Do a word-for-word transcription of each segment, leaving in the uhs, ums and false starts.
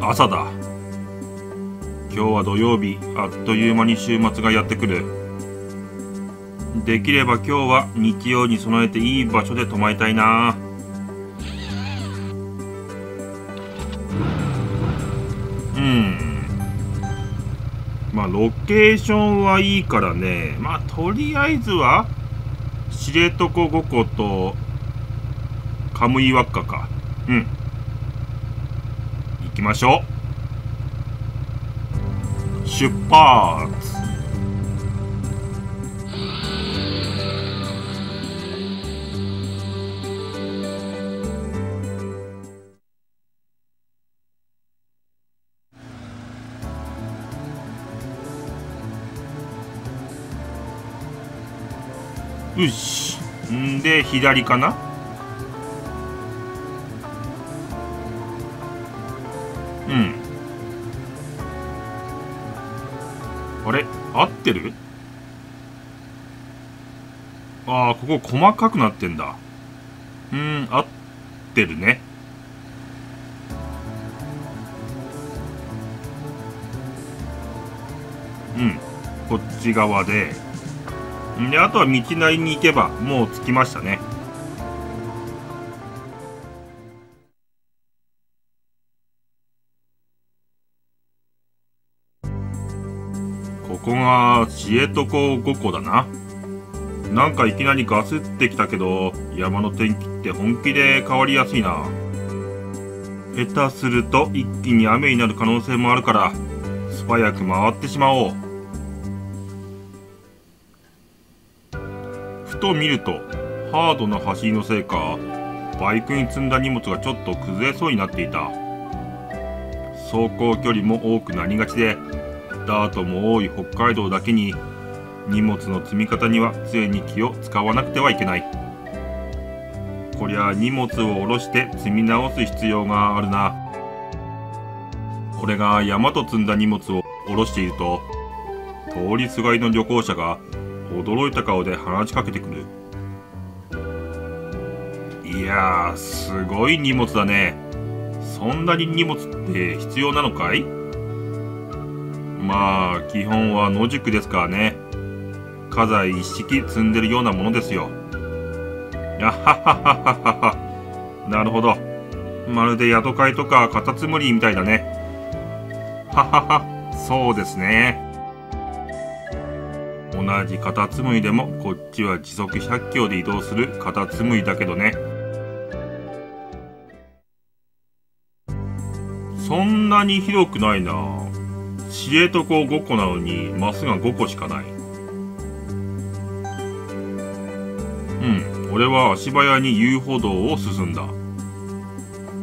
朝だ。今日は土曜日、あっという間に週末がやってくる。できれば今日は日曜に備えていい場所で泊まりたいな。うん。まあロケーションはいいからね。まあとりあえずは知床五湖とカムイワッカか。うん。行きましょう。出発。よし、んで左かな。うん、あれ合ってる。ああ、ここ細かくなってんだ。うん、合ってるね。うん、こっち側で。で、あとは道なりに行けばもう着きましたね。ここが知床五湖だな。なんかいきなりガスってきたけど、山の天気って本気で変わりやすいな。下手すると一気に雨になる可能性もあるから素早く回ってしまおう。ふと見るとハードな走りのせいかバイクに積んだ荷物がちょっと崩れそうになっていた。走行距離も多くなりがちでダートも多い北海道だけに、荷物の積み方には常に気を使わなくてはいけない。こりゃ荷物を下ろして積み直す必要があるな。これが山と積んだ荷物を下ろしていると、通りすがりの旅行者が驚いた顔で話しかけてくる。いやー、すごい荷物だね。そんなに荷物って必要なのかい？まあ基本は野宿ですからね。家財一式積んでるようなものですよ。あははははは。なるほど、まるで宿会とかカタツムリみたいだね。ははは、そうですね。同じカタツムリでもこっちは時速ひゃっキロで移動するカタツムリだけどね。そんなに広くないな。知床ごこなのにマスがごこしかない。うん、俺は足早に遊歩道を進んだ。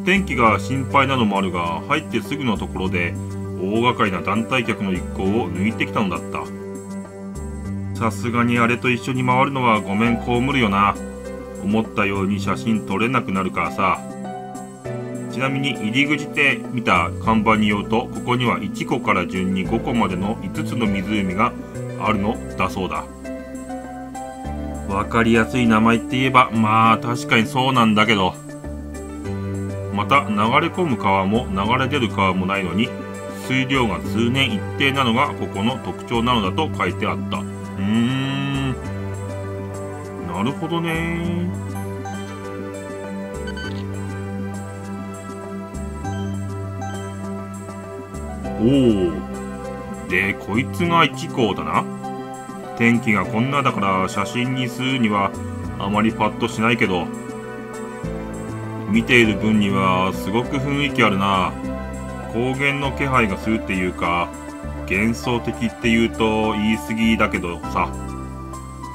天気が心配なのもあるが、入ってすぐのところで大掛かりな団体客の一行を抜いてきたのだった。さすがにあれと一緒に回るのはごめん被るよな。思ったように写真撮れなくなるからさ。ちなみに入り口で見た看板によると、ここにはいちこから順にごこまでのいつつの湖があるのだそうだ。分かりやすい名前って言えばまあ確かにそうなんだけど、また流れ込む川も流れ出る川もないのに水量が通年一定なのがここの特徴なのだと書いてあった。うーん、なるほどね。おお、でこいつがいちこうだな。天気がこんなだから写真にするにはあまりパッとしないけど、見ている分にはすごく雰囲気あるな。高原の気配がするっていうか、幻想的っていうと言い過ぎだけどさ。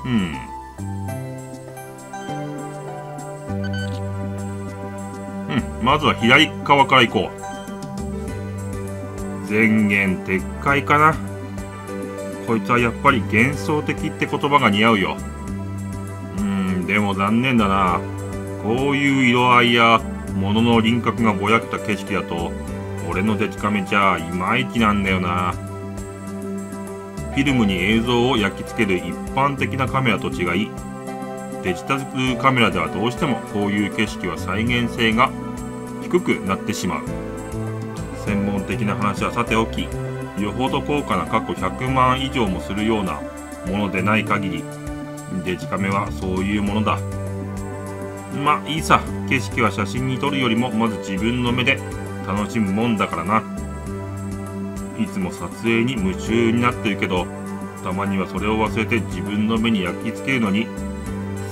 うん、うん、まずは左側から行こう。前言撤回かな。こいつはやっぱり幻想的って言葉が似合うよ。うん、でも残念だな。こういう色合いや物の輪郭がぼやけた景色だと俺のデジカメじゃいまいちなんだよな。フィルムに映像を焼き付ける一般的なカメラと違い、デジタルカメラではどうしてもこういう景色は再現性が低くなってしまう。専門的な話はさておき、よほど高価な過去ひゃくまん以上もするようなものでない限り、デジカメはそういうものだ。まあいいさ、景色は写真に撮るよりもまず自分の目で楽しむもんだからな。いつも撮影に夢中になってるけど、たまにはそれを忘れて自分の目に焼き付けるのに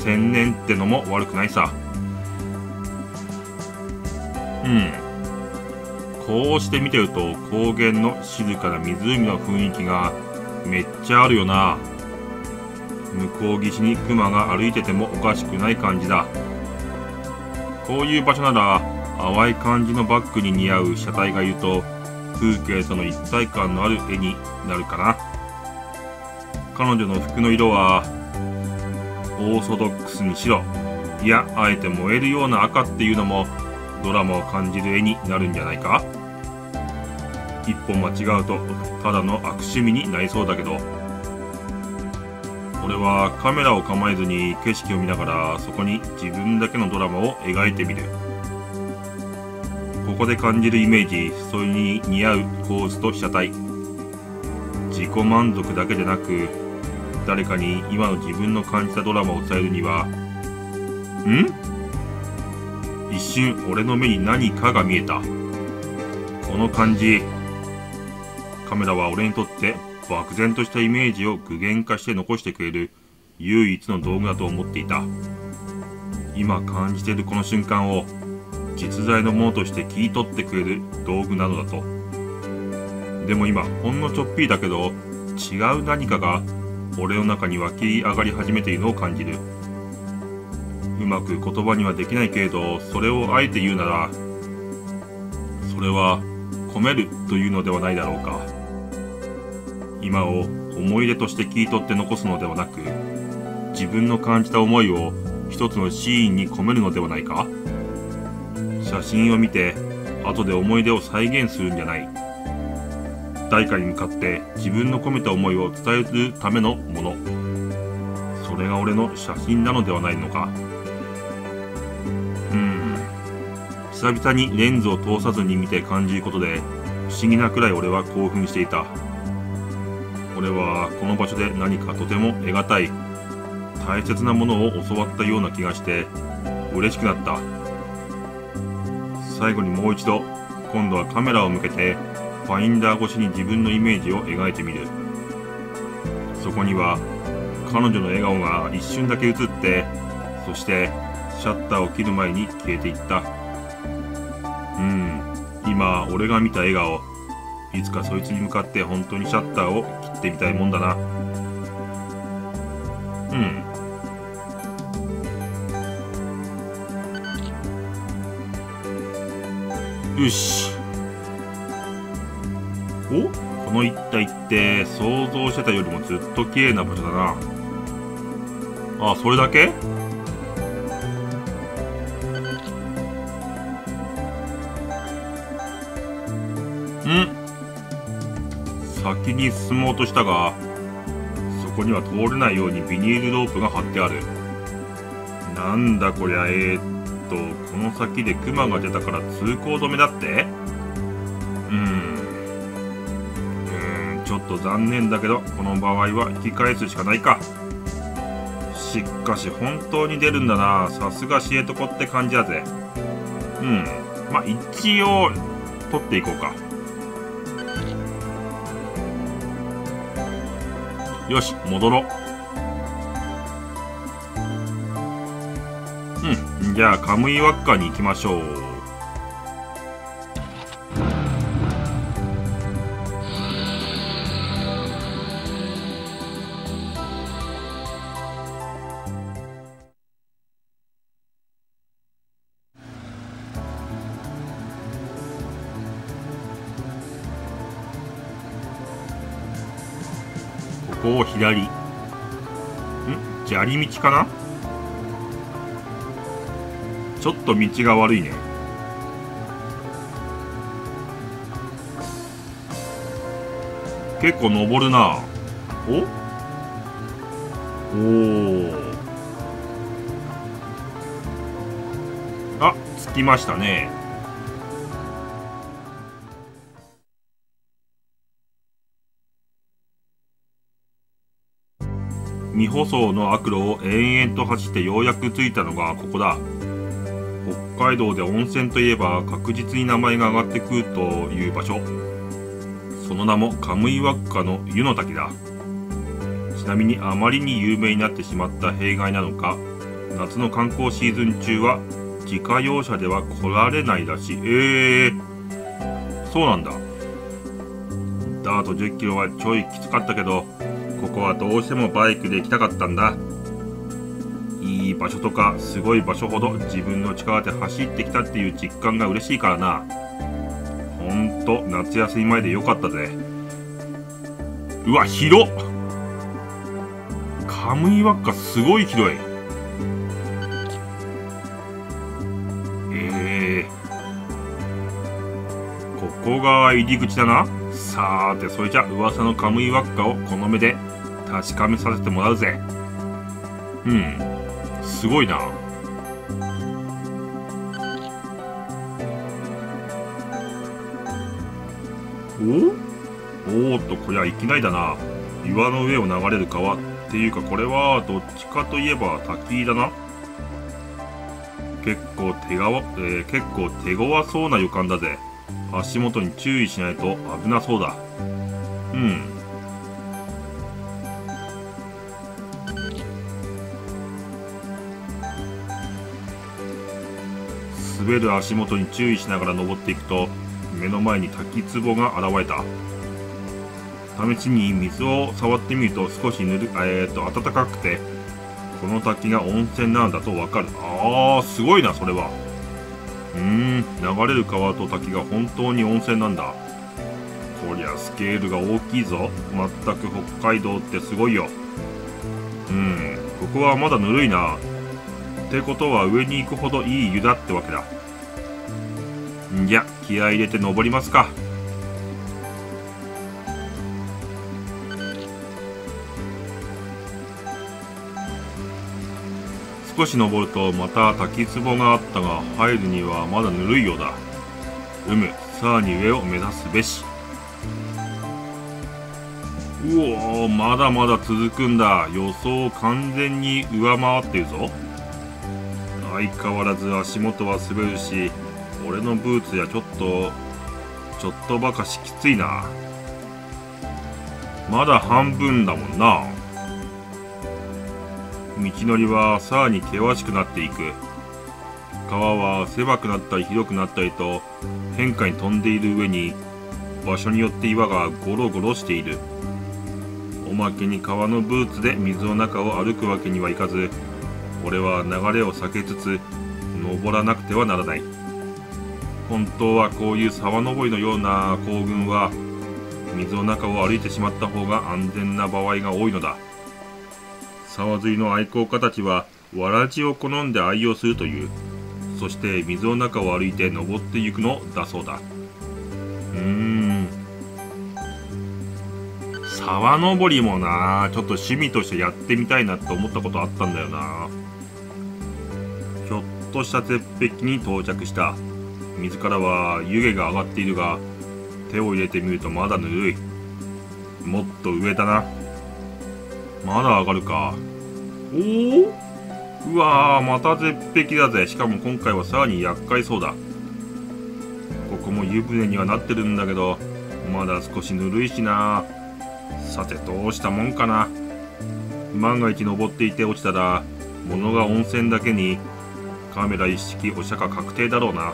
専念ってのも悪くないさ。うん。こうして見てると高原の静かな湖の雰囲気がめっちゃあるよな。向こう岸に熊が歩いててもおかしくない感じだ。こういう場所なら淡い感じのバッグに似合う車体がいると風景との一体感のある絵になるかな。彼女の服の色はオーソドックスに白、いやあえて燃えるような赤っていうのもドラマを感じる絵になるんじゃないか。一歩間違うとただの悪趣味になりそうだけど、俺はカメラを構えずに景色を見ながらそこに自分だけのドラマを描いてみる。ここで感じるイメージ、それに似合う構図と被写体、自己満足だけでなく誰かに今の自分の感じたドラマを伝えるには、ん?一瞬俺の目に何かが見えた。この感じ、カメラは俺にとって漠然としたイメージを具現化して残してくれる唯一の道具だと思っていた。今感じているこの瞬間を実在のものとして切り取ってくれる道具なのだと。でも今ほんのちょっぴりだけど違う何かが俺の中に湧き上がり始めているのを感じる。うまく言葉にはできないけれど、それをあえて言うなら、それは込めるというのではないだろうか。今を思い出として切り取って残すのではなく、自分の感じた思いを一つのシーンに込めるのではないか。写真を見て後で思い出を再現するんじゃない。誰かに向かって自分の込めた思いを伝えるためのもの。それが俺の写真なのではないのか。久々にレンズを通さずに見て感じることで不思議なくらい俺は興奮していた。俺はこの場所で何かとても得難い大切なものを教わったような気がして嬉しくなった。最後にもう一度、今度はカメラを向けてファインダー越しに自分のイメージを描いてみる。そこには彼女の笑顔が一瞬だけ映って、そしてシャッターを切る前に消えていった。うん、今俺が見た笑顔、いつかそいつに向かって本当にシャッターを切ってみたいもんだな。うん。よし。お、この一帯って想像してたよりもずっと綺麗な場所だな。あ、それだけ?ん?先に進もうとしたが、そこには通れないようにビニールロープが張ってある。なんだこりゃ。えー、っとこの先でクマが出たから通行止めだって。うーんうーんちょっと残念だけど、この場合は引き返すしかないか。しかし本当に出るんだな。さすが知床って感じだぜ。うんまあ一応取っていこうか。よし、戻ろう。うん、じゃあカムイワッカに行きましょう。ここを左。ん?砂利道かな?ちょっと道が悪いね。結構登るな。お?おー。あ、着きましたね。未舗装の悪路を延々と走ってようやく着いたのがここだ。北海道で温泉といえば確実に名前が上がってくるという場所。その名もカムイワッカの湯の滝だ。ちなみにあまりに有名になってしまった弊害なのか、夏の観光シーズン中は自家用車では来られないらしい。ええー、そうなんだ。ダートじゅっキロはちょいきつかったけど、ここはどうしてもバイクで行きたかったんだ。いい場所とかすごい場所ほど自分の力で走ってきたっていう実感が嬉しいからな。ほんと夏休み前でよかったぜ。うわ、広っ。カムイワッカすごい広い。えー、ここが入り口だな。さーて、それじゃ噂のカムイワッカをこの目で確かめさせてもらうぜ。うん。すごいな。おおーっと、こりゃいきなりだな。岩の上を流れる川っていうか、これはどっちかといえば滝だな。結構手がわ、えー、結構手強そうな予感だぜ。足元に注意しないと危なそうだ。うん。滑る足元に注意しながら登っていくと、目の前に滝壺が現れた。試しに水を触ってみると少しぬる、えー、っと暖かくて、この滝が温泉なんだとわかる。あー、すごいな、それは。うーん、流れる川と滝が本当に温泉なんだ。こりゃスケールが大きいぞ。まったく北海道ってすごいよ。うん、ここはまだぬるいな。ってことは上に行くほどいい湯だってわけだ。んじゃ、気合い入れて登りますか。少し登るとまた滝壺があったが、入るにはまだぬるいようだ。うむ、さらに上を目指すべし。うおー、まだまだ続くんだ。予想を完全に上回ってるぞ。相変わらず足元は滑るし、俺のブーツやちょっとちょっとばかしきついな。まだ半分だもんな。道のりはさらに険しくなっていく。川は狭くなったり広くなったりと変化に富んでいる上に、場所によって岩がゴロゴロしている。おまけに川のブーツで水の中を歩くわけにはいかず、俺は流れを避けつつ登らなくてはならない。本当はこういう沢登りのような行軍は水の中を歩いてしまった方が安全な場合が多いのだ。沢釣りの愛好家たちはわらじを好んで愛用するという。そして水の中を歩いて登っていくのだそうだ。うーん、沢登りもな、ちょっと趣味としてやってみたいなって思ったことあったんだよな。ひょっとした絶壁に到着した。水からは湯気が上がっているが、手を入れてみるとまだぬるい。もっと上だな。まだ上がるか。おお、うわー、また絶壁だぜ。しかも今回はさらに厄介そうだ。ここも湯船にはなってるんだけど、まだ少しぬるいしな。さて、どうしたもんかな。万が一登っていて落ちたら、物が温泉だけにカメラ一式お釈迦確定だろうな。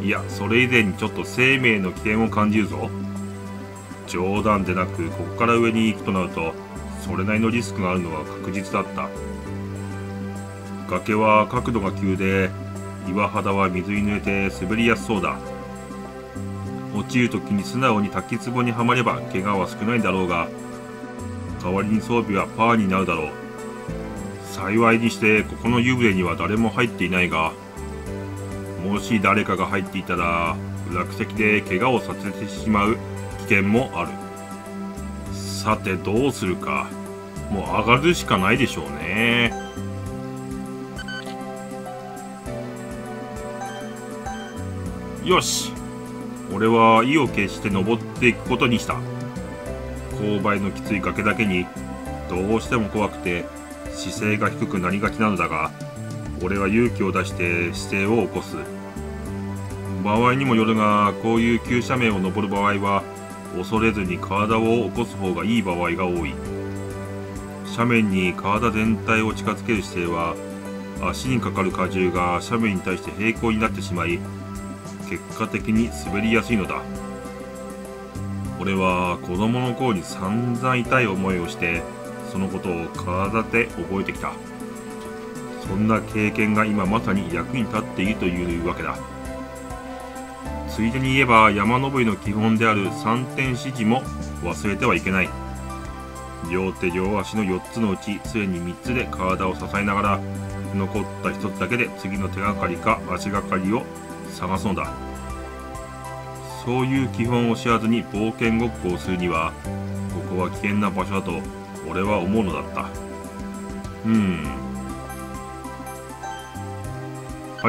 いや、それ以前にちょっと生命の危険を感じるぞ。冗談でなく、ここから上に行くとなるとそれなりのリスクがあるのは確実だった。崖は角度が急で、岩肌は水に濡れて滑りやすそうだ。落ちるときに素直に滝壺にはまれば怪我は少ないだろうが、代わりに装備はパーになるだろう。幸いにしてここの湯船には誰も入っていないが、もし誰かが入っていたら落石で怪我をさせてしまう危険もある。さて、どうするか。もう上がるしかないでしょうね。よし、俺は意を決して登っていくことにした。勾配のきつい崖だけにどうしても怖くて姿勢が低くなりがちなのだが、俺は勇気を出して姿勢を起こす。場合にもよるが、こういう急斜面を登る場合は恐れずに体を起こす方がいい場合が多い。斜面に体全体を近づける姿勢は、足にかかる荷重が斜面に対して平行になってしまい、結果的に滑りやすいのだ。俺は子供の頃に散々痛い思いをして、そのことを体で覚えてきた。そんな経験が今まさに役に立っているというわけだ。ついでに言えば、山登りの基本であるさんてん指示も忘れてはいけない。両手両足のよっつのうち常にみっつで体を支えながら、残ったひとつだけで次の手がかりか足がかりを探すのだ。そういう基本を知らずに冒険ごっこをするには、ここは危険な場所だと俺は思うのだった。うーん、は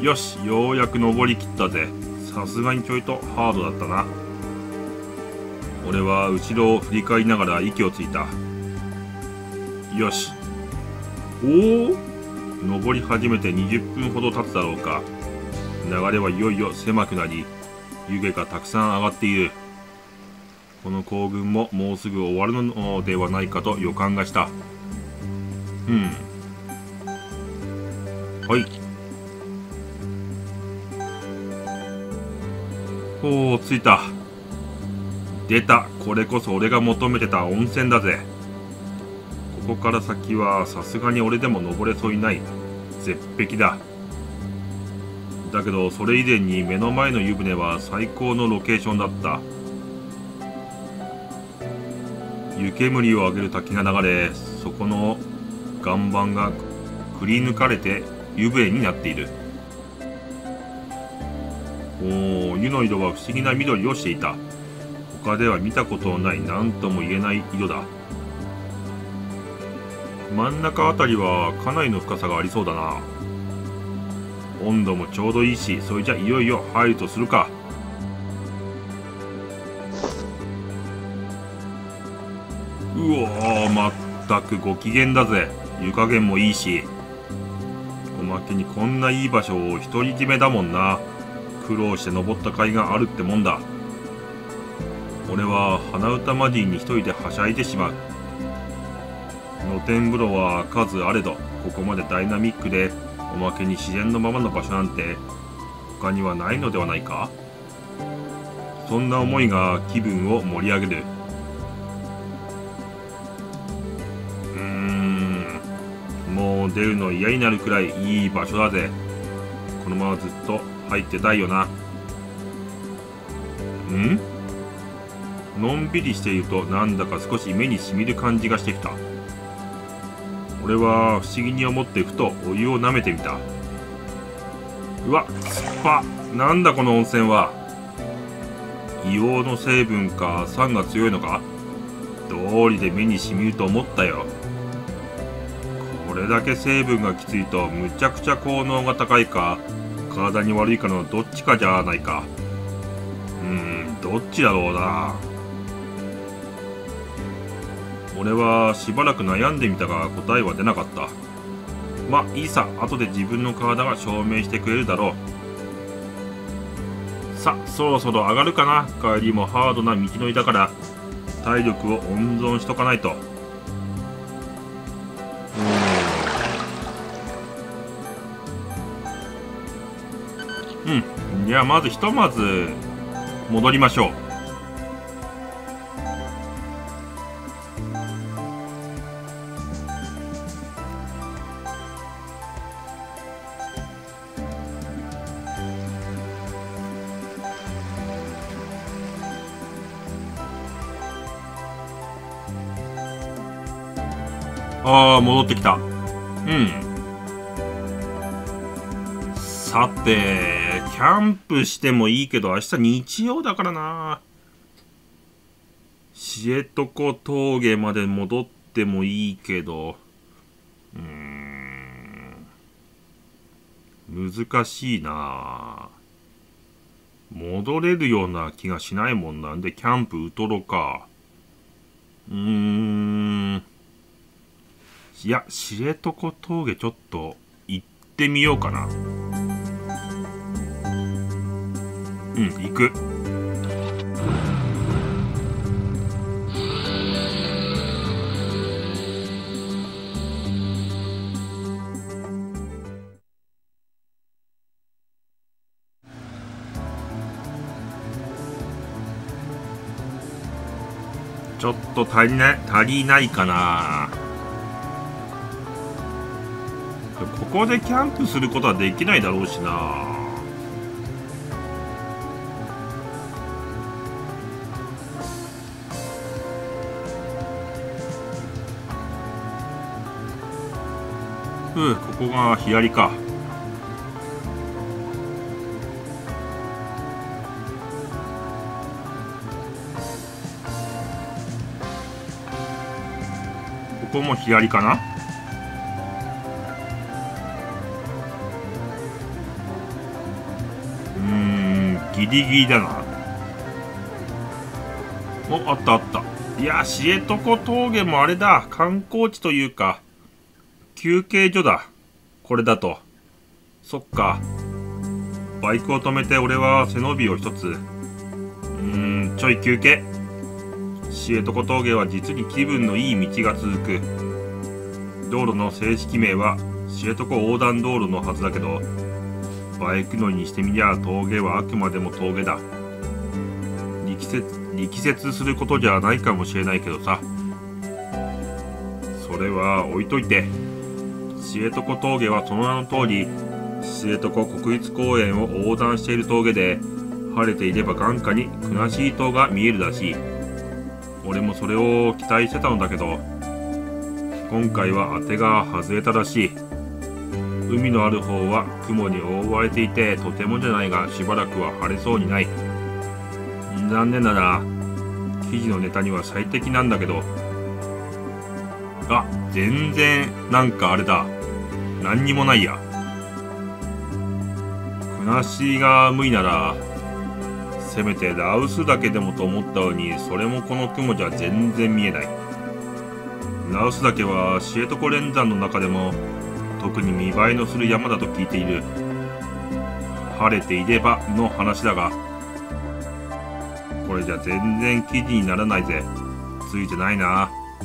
い、よし、ようやく登りきったぜ。さすがにちょいとハードだったな。俺は後ろを振り返りながら息をついた。よし。おお、登り始めてにじゅっぷんほど経つだろうか。流れはいよいよ狭くなり、湯気がたくさん上がっている。この行軍ももうすぐ終わるのではないかと予感がした。うん、はい。おお、着いた。出た、これこそ俺が求めてた温泉だぜ。ここから先はさすがに俺でも登れそうにない絶壁だ。だけどそれ以前に目の前の湯船は最高のロケーションだった。湯煙を上げる滝が流れ、そこの岩盤がくり抜かれて湯船になっている。おお、湯の色は不思議な緑をしていた。他では見たことのない何とも言えない色だ。真ん中あたりはかなりの深さがありそうだな。温度もちょうどいいし、それじゃいよいよ入るとするか。うおー、まったくご機嫌だぜ。湯加減もいいし、おまけにこんないい場所を独り占めだもんな。苦労して登った甲斐があるってもんだ。俺は鼻歌マディに一人ではしゃいでしまう。露天風呂は数あれど、ここまでダイナミックでおまけに自然のままの場所なんて他にはないのではないか。そんな思いが気分を盛り上げる。うーん、もう出るの嫌になるくらいいい場所だぜ。このままずっと入ってたいよな。ん？のんびりしているとなんだか少し目にしみる感じがしてきた。俺は不思議に思ってふとお湯を舐めてみた。うわ、酸っぱ。なんだこの温泉は。硫黄の成分か酸が強いのか。どうりで目にしみると思ったよ。これだけ成分がきついとむちゃくちゃ効能が高いか体に悪いかのどっちかじゃないか。うーん、どっちだろうな。俺はしばらく悩んでみたが答えは出なかった。まあいいさ、後で自分の体が証明してくれるだろう。さ、そろそろ上がるかな。帰りもハードな道のりだから体力を温存しとかないと。うん、じゃあまずひとまず戻りましょう。ああ、戻ってきた。うん。さて、キャンプしてもいいけど明日日曜だからな。知床峠まで戻ってもいいけど、うーん、難しいな。戻れるような気がしないもんなんで、キャンプウトロか。うーん。いや、知床峠ちょっと行ってみようかな。うん、行く。ちょっと足りない、足りないかな。ここでキャンプすることはできないだろうしな。うん、ここがヒアリか。ここもヒアリかな。うーん、ギリギリだな。お、あったあった。いや、知床峠もあれだ、観光地というか休憩所だ、これだと。そっか。バイクを止めて俺は背伸びを一つ。うーん、ちょい休憩。知床峠は実に気分のいい道が続く。道路の正式名は知床横断道路のはずだけど、バイク乗りにしてみりゃ峠はあくまでも峠だ。力説、力説することじゃないかもしれないけどさ、それは置いといて。知床峠はその名の通り、知床国立公園を横断している峠で、晴れていれば眼下に国後島が見えるらしい。俺もそれを期待してたのだけど、今回は当てが外れたらしい。海のある方は雲に覆われていて、とてもじゃないがしばらくは晴れそうにない。残念なら記事のネタには最適なんだけど。あ、全然なんかあれだ、何にもないや。国後が無理ならせめて羅臼岳でもと思ったのに、それもこの雲じゃ全然見えない。羅臼岳は知床連山の中でも特に見栄えのする山だと聞いている。晴れていればの話だが、これじゃ全然記事にならないぜ。ついてないな。う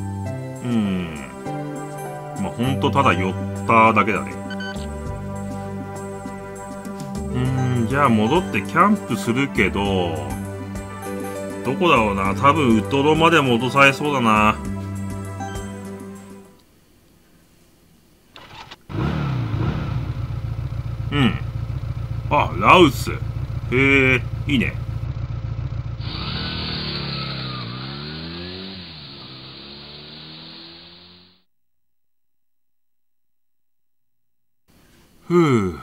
ーん、まあほんとただ寄っただけだね。じゃあ戻ってキャンプするけど、どこだろうな。多分ウトロまで戻されそうだな。うん、あ、羅臼。へえ、いいね。ふう、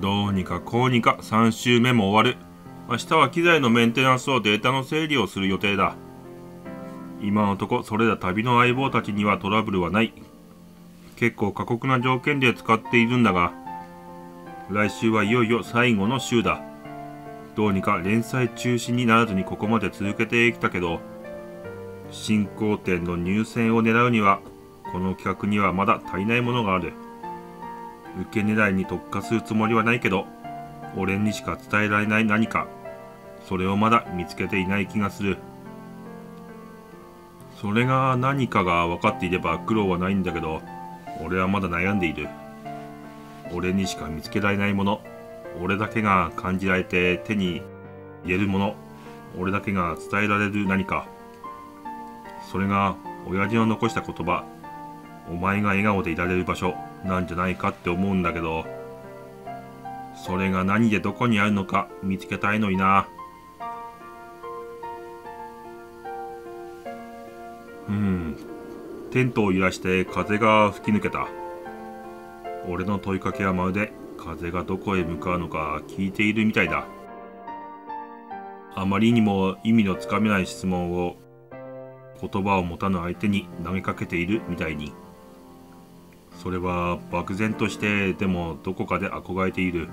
どうにかこうにかさん週目も終わる。明日は機材のメンテナンスとデータの整理をする予定だ。今のとこそれら旅の相棒たちにはトラブルはない。結構過酷な条件で使っているんだが、来週はいよいよ最後の週だ。どうにか連載中止にならずにここまで続けてきたけど、新興店の入選を狙うにはこの企画にはまだ足りないものがある。受け狙いに特化するつもりはないけど、俺にしか伝えられない何か、それをまだ見つけていない気がする。それが何かが分かっていれば苦労はないんだけど、俺はまだ悩んでいる。俺にしか見つけられないもの、俺だけが感じられて手に入れるもの、俺だけが伝えられる何か。それが親父の残した言葉、お前が笑顔でいられる場所なんじゃないかって思うんだけど、それが何でどこにあるのか見つけたいのにな。うん、テントを揺らして風が吹き抜けた。俺の問いかけはまるで風がどこへ向かうのか聞いているみたいだ。あまりにも意味のつかめない質問を言葉を持たぬ相手に投げかけているみたいに。それは漠然として、でもどこかで憧れている。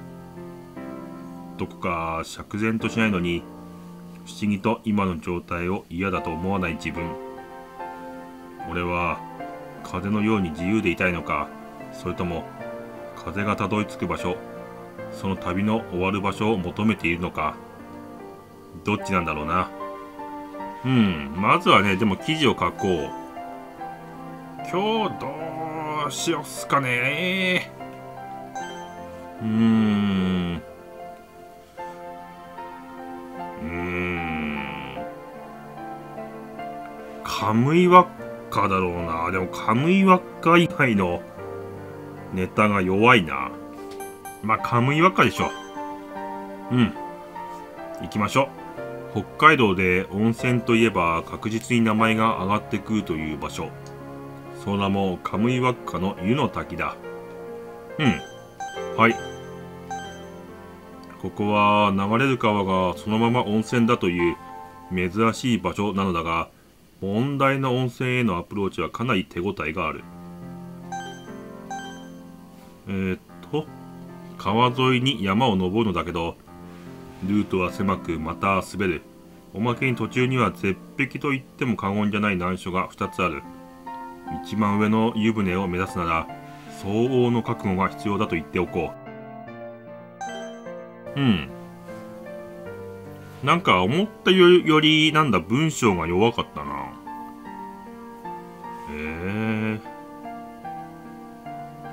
どこか釈然としないのに、不思議と今の状態を嫌だと思わない自分。俺は風のように自由でいたいのか、それとも風がたどり着く場所、その旅の終わる場所を求めているのか、どっちなんだろうな。うん、まずはね、でも記事を書こう。今日どうしよっすかね。うーんうーんカムイワッカだろうな。でもカムイワッカ以外のネタが弱いな。まあカムイワッカでしょ。うん行きましょう。北海道で温泉といえば確実に名前が上がってくるという場所、その名もカムイワッカの湯の滝だ。うんはいここは流れる川がそのまま温泉だという珍しい場所なのだが、問題の温泉へのアプローチはかなり手応えがある。えー、っと川沿いに山を登るのだけど、ルートは狭くまた滑る。おまけに途中には絶壁といっても過言じゃない難所がふたつある。一番上の湯船を目指すなら相応の覚悟が必要だと言っておこう。うんなんか思ったよりなんだ文章が弱かったな。えー、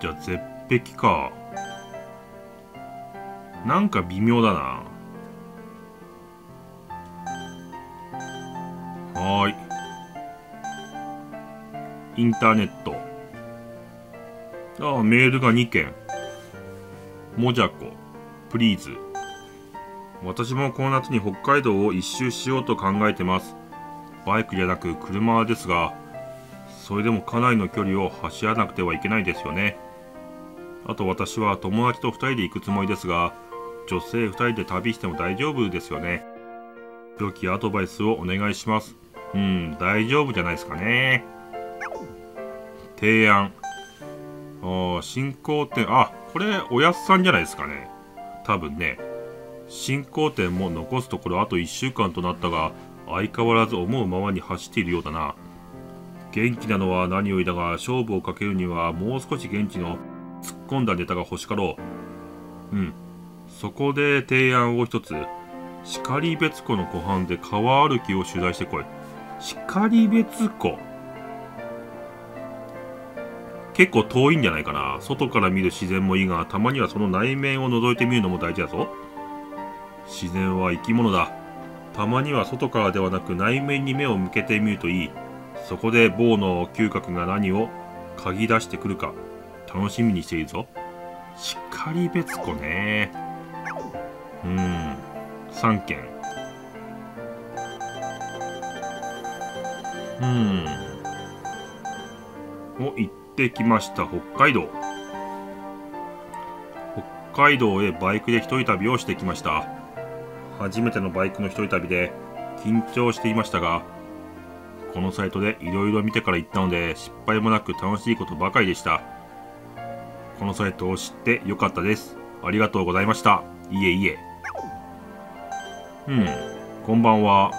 じゃあ絶壁か。なんか微妙だな。はいインターネット。ああ、メールがにけん。もじゃこ、プリーズ。私もこの夏に北海道を一周しようと考えてます。バイクじゃなく車ですが、それでもかなりの距離を走らなくてはいけないですよね。あと私は友達とふたりで行くつもりですが、女性ふたりで旅しても大丈夫ですよね。良きアドバイスをお願いします。うん、大丈夫じゃないですかね。提案。ああ、進行点、あ、これ、おやっさんじゃないですかね。多分ね。進行点も残すところあといっしゅうかんとなったが、相変わらず思うままに走っているようだな。元気なのは何よりだが、勝負をかけるにはもう少し現地の突っ込んだネタが欲しかろう。うん。そこで提案を一つ。然別湖の湖畔で川歩きを取材してこい。然別湖。結構遠いんじゃないかな。外から見る自然もいいが、たまにはその内面を覗いてみるのも大事だぞ。自然は生き物だ。たまには外からではなく内面に目を向けてみるといい。そこで某の嗅覚が何を嗅ぎ出してくるか、楽しみにしているぞ。然別湖ね。うーん、さんけん。うーん。お、行った。できました。北海道北海道へバイクで一人旅をしてきました。初めてのバイクの一人旅で緊張していましたが、このサイトでいろいろ見てから行ったので失敗もなく楽しいことばかりでした。このサイトを知ってよかったです。ありがとうございました。いえいえ。うんこんばんは。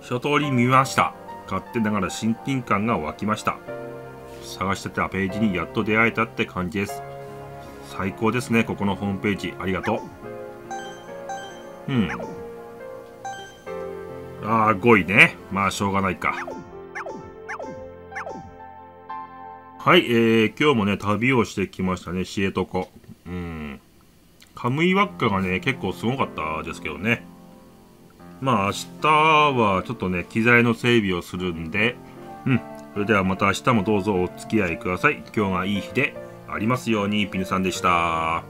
一通り見ました。勝手ながら親近感が湧きました。探してたページにやっと出会えたって感じです。最高ですね。ここのホームページありがとう。うんああごいね。まあしょうがないか。はい、えー、今日もね旅をしてきましたね。知床。うんカムイワッカがね結構すごかったですけどね。まあ明日はちょっとね機材の整備をするんで、うんそれではまた明日もどうぞお付き合いください。今日がいい日でありますように。ピヌさんでした。